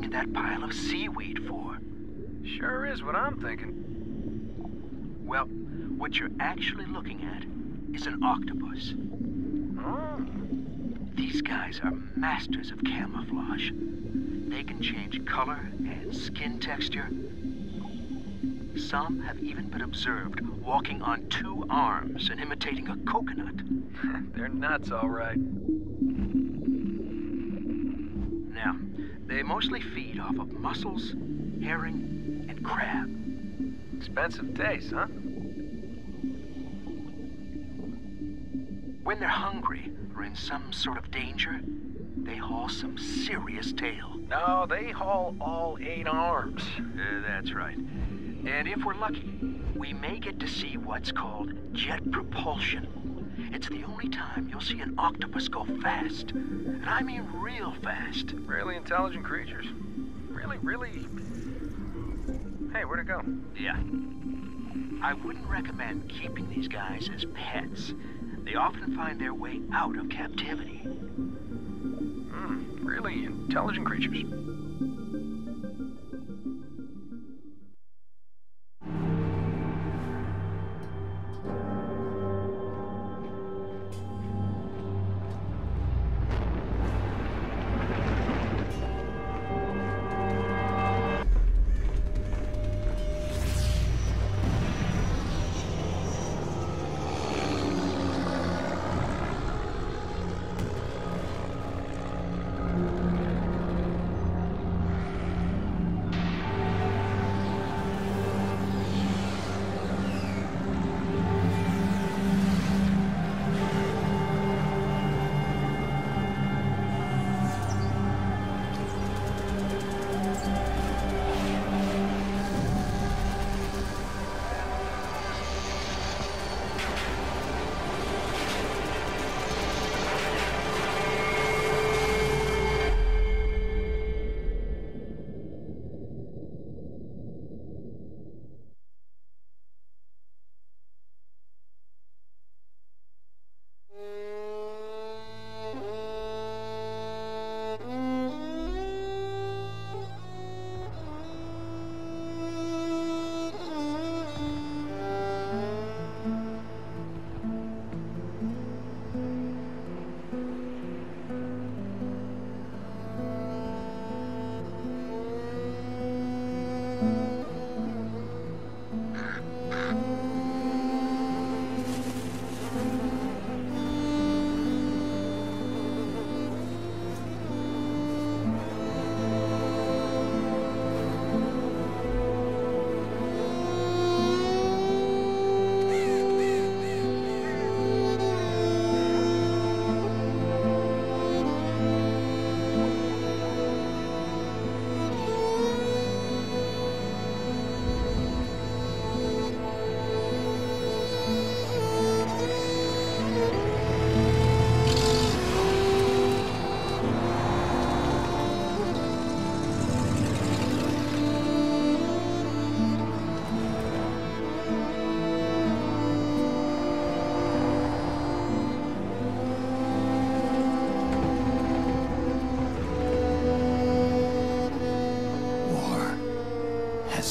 staring at that pile of seaweed for? Sure is what I'm thinking. Well, what you're actually looking at is an octopus. Oh. These guys are masters of camouflage. They can change color and skin texture. Some have even been observed walking on two arms and imitating a coconut. They're nuts, all right. Now, they mostly feed off of mussels, herring, and crab. Expensive taste, huh? When they're hungry or in some sort of danger, they haul some serious tail. No, they haul all 8 arms. That's right. And if we're lucky, we may get to see what's called jet propulsion. It's the only time you'll see an octopus go fast. And I mean real fast. Really intelligent creatures. Really... Hey, where'd it go? Yeah. I wouldn't recommend keeping these guys as pets. They often find their way out of captivity. Really intelligent creatures.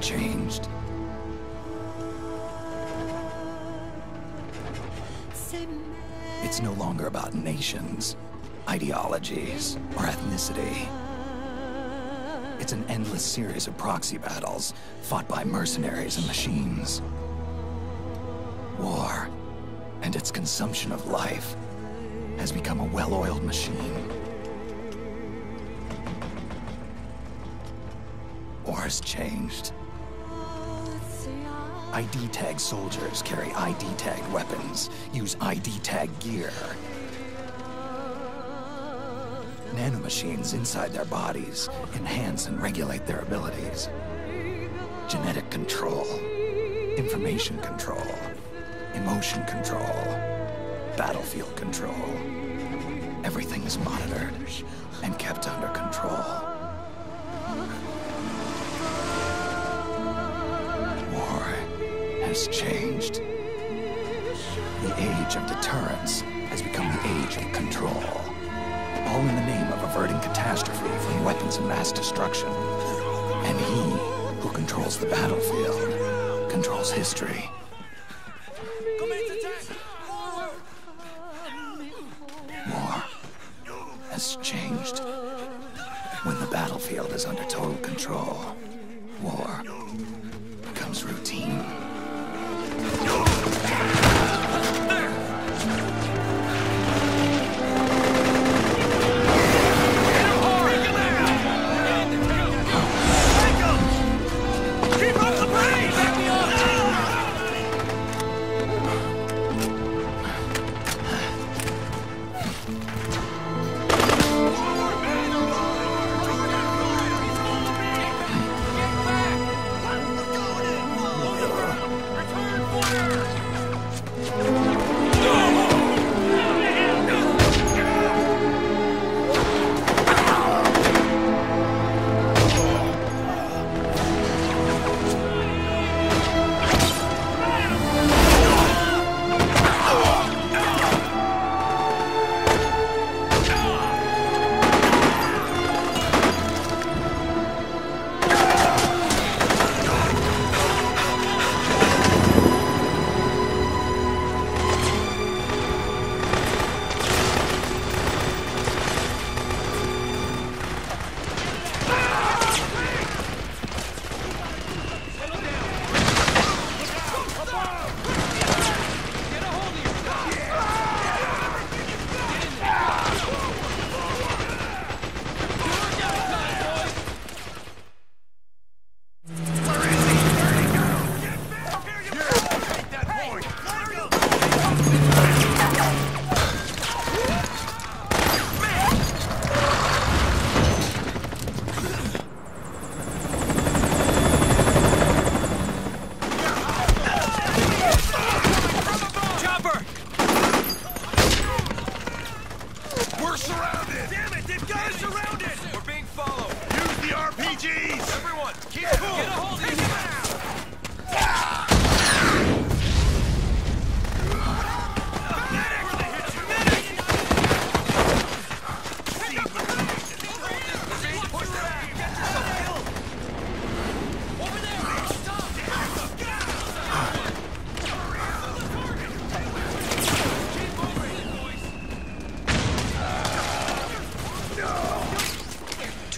Changed. It's no longer about nations, ideologies, or ethnicity. It's an endless series of proxy battles fought by mercenaries and machines. War and its consumption of life has become a well-oiled machine. War has changed. ID-tagged soldiers carry ID-tagged weapons, use ID-tagged gear. Nanomachines inside their bodies enhance and regulate their abilities. Genetic control, information control, emotion control, battlefield control. Everything is monitored and kept under control. Has changed. The age of deterrence has become the age of control. all in the name of averting catastrophe from weapons of mass destruction. And he, who controls the battlefield, controls history. War has changed. When the battlefield is under total control, war becomes routine.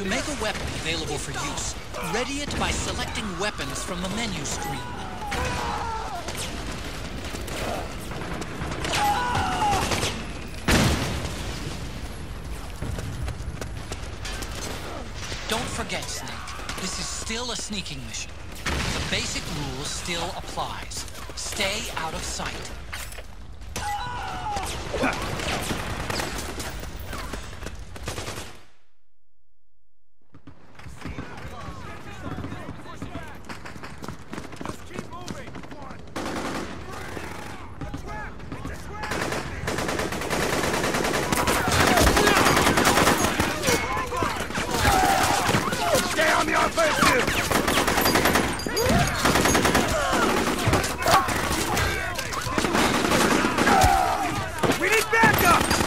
To make a weapon available for use, ready it by selecting weapons from the menu screen. Don't forget, Snake, this is still a sneaking mission. The basic rule still applies. Stay out of sight. We need backup!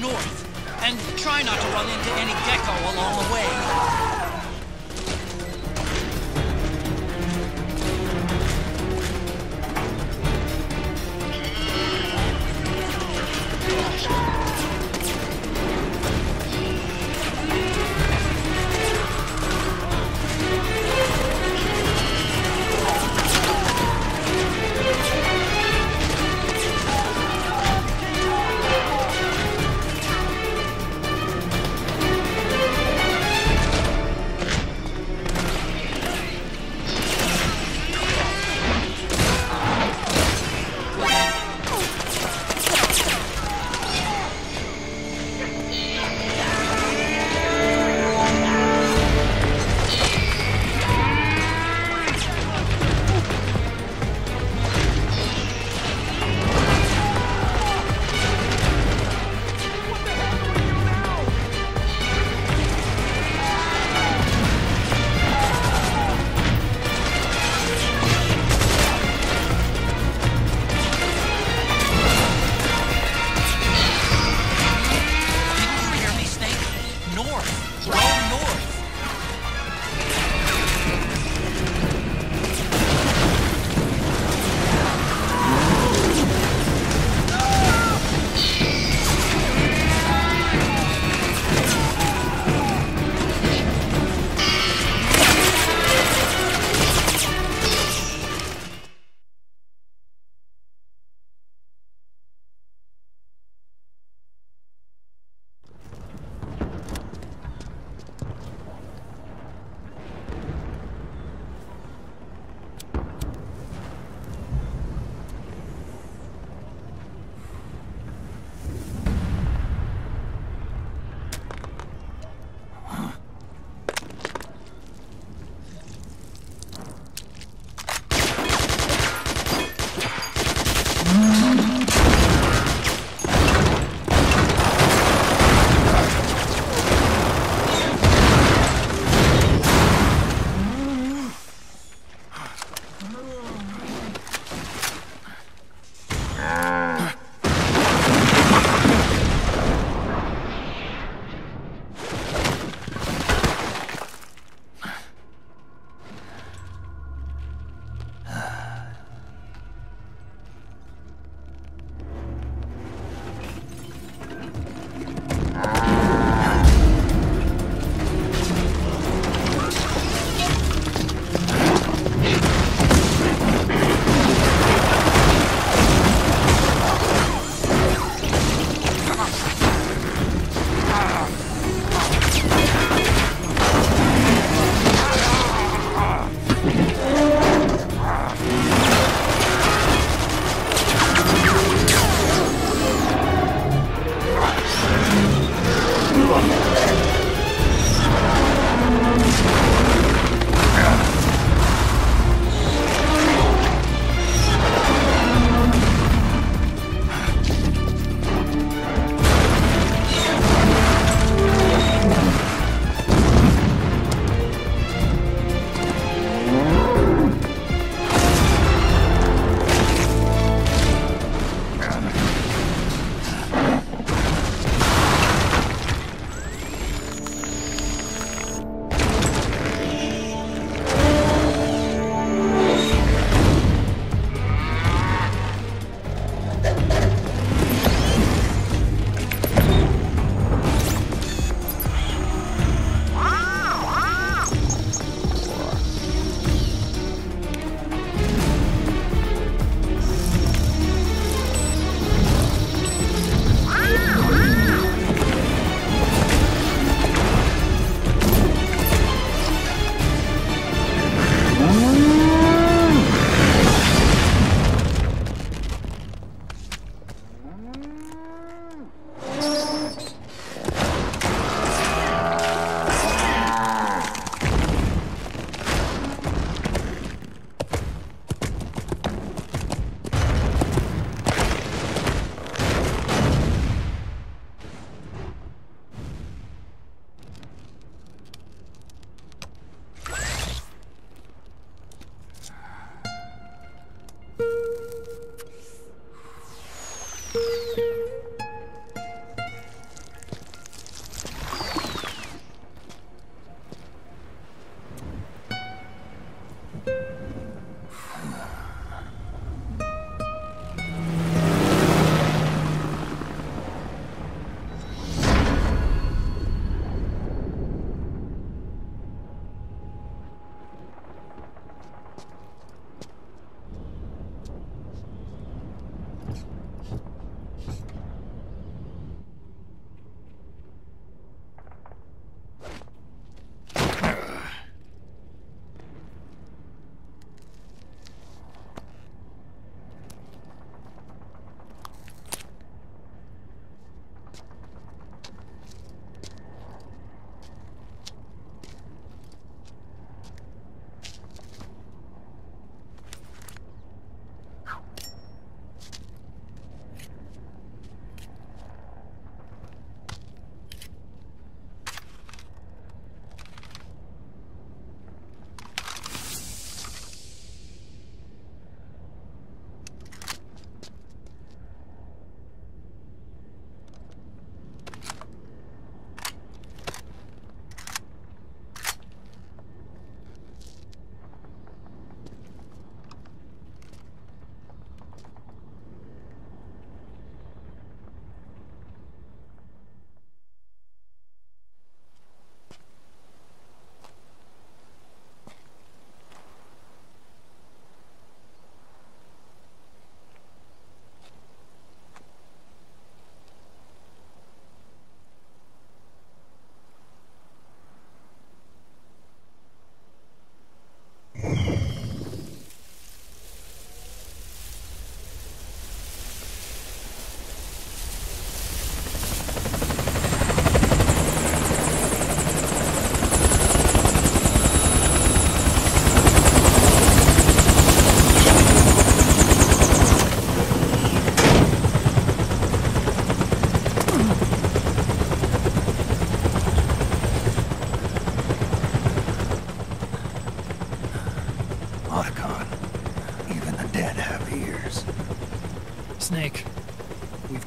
north, and try not to run into any gecko along the way.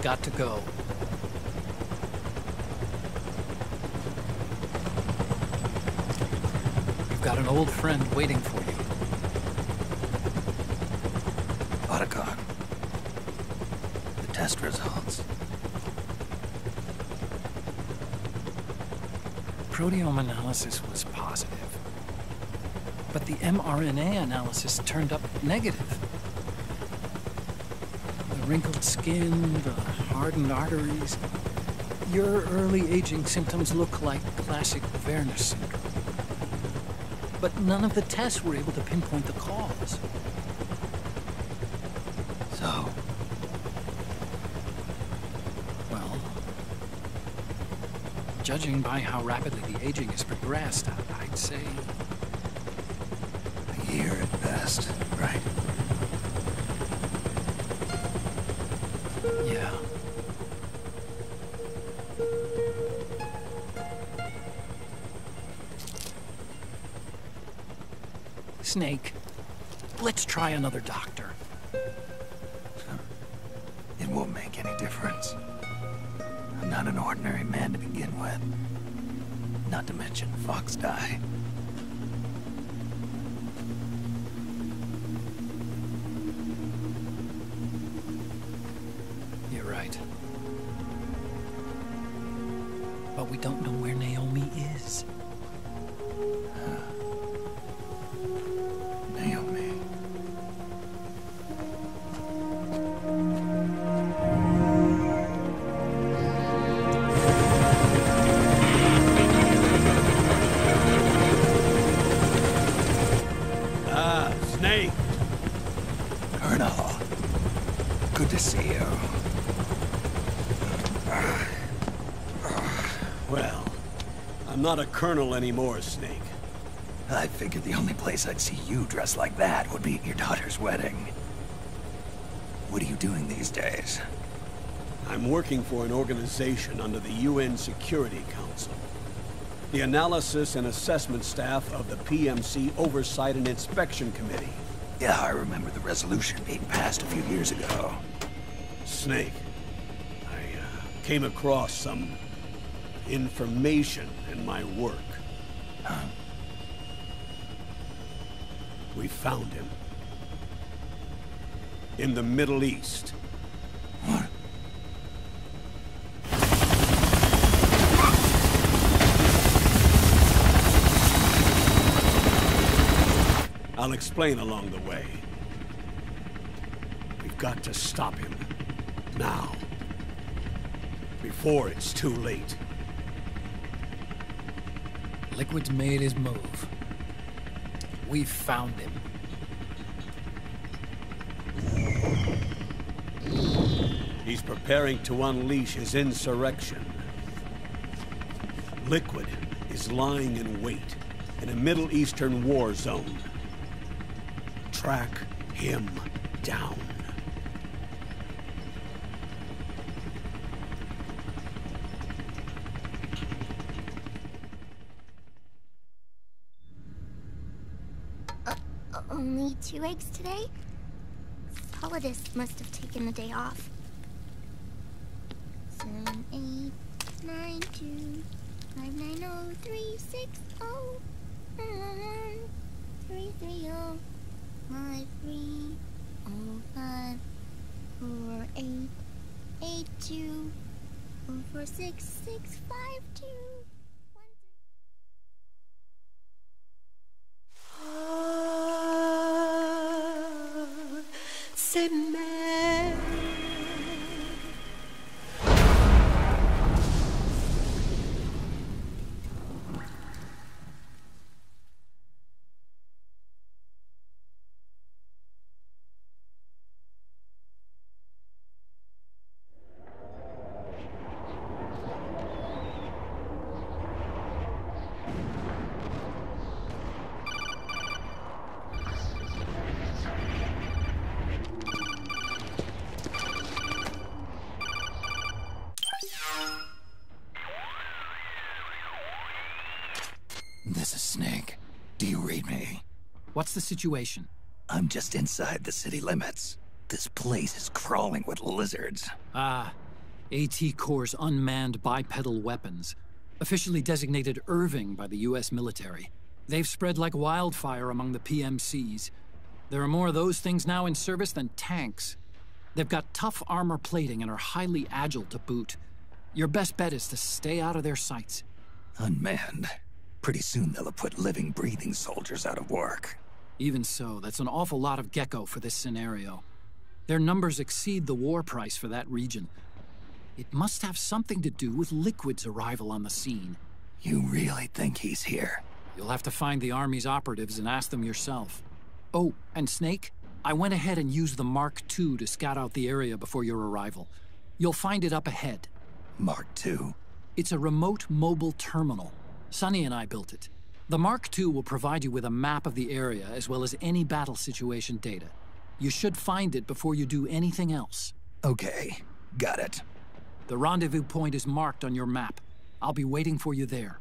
got to go. You've got an old friend waiting for you. Otacon. The test results. Proteome analysis was positive, but the mRNA analysis turned up negative. The wrinkled skin, the hardened arteries. Your early aging symptoms look like classic Werner syndrome. But none of the tests were able to pinpoint the cause. So? Well, judging by how rapidly the aging has progressed, I'd say a year at best, right? Yeah. Snake, let's try another doctor. It won't make any difference. I'm not an ordinary man to begin with. Not to mention Foxdie. You're right. But we don't know where Naomi is. Not a colonel anymore, Snake. I figured the only place I'd see you dressed like that would be at your daughter's wedding. What are you doing these days? I'm working for an organization under the UN Security Council. The analysis and assessment staff of the PMC Oversight and Inspection Committee. Yeah, I remember the resolution being passed a few years ago. Snake, I came across some information in my work. Huh? We found him. In the Middle East. What? I'll explain along the way. We've got to stop him. Now. Before it's too late. Liquid's made his move. We've found him. He's preparing to unleash his insurrection. Liquid is lying in wait in a Middle Eastern war zone. Track him down. Only 2 eggs today? Solidus must have taken the day off. 7892990360539033053054882466521. C'est même What's the situation? I'm just inside the city limits. This place is crawling with lizards. Ah, AT Corps' unmanned bipedal weapons, officially designated Irving by the U.S. military. They've spread like wildfire among the PMCs. There are more of those things now in service than tanks. They've got tough armor plating and are highly agile to boot. Your best bet is to stay out of their sights. Unmanned. Pretty soon they'll have put living, breathing soldiers out of work. Even so, that's an awful lot of gecko for this scenario. Their numbers exceed the war price for that region. It must have something to do with Liquid's arrival on the scene. You really think he's here? You'll have to find the Army's operatives and ask them yourself. Oh, and Snake, I went ahead and used the Mark II to scout out the area before your arrival. You'll find it up ahead. Mark II? It's a remote mobile terminal. Sonny and I built it. The Mark II will provide you with a map of the area as well as any battle situation data. You should find it before you do anything else. Okay, got it. The rendezvous point is marked on your map. I'll be waiting for you there.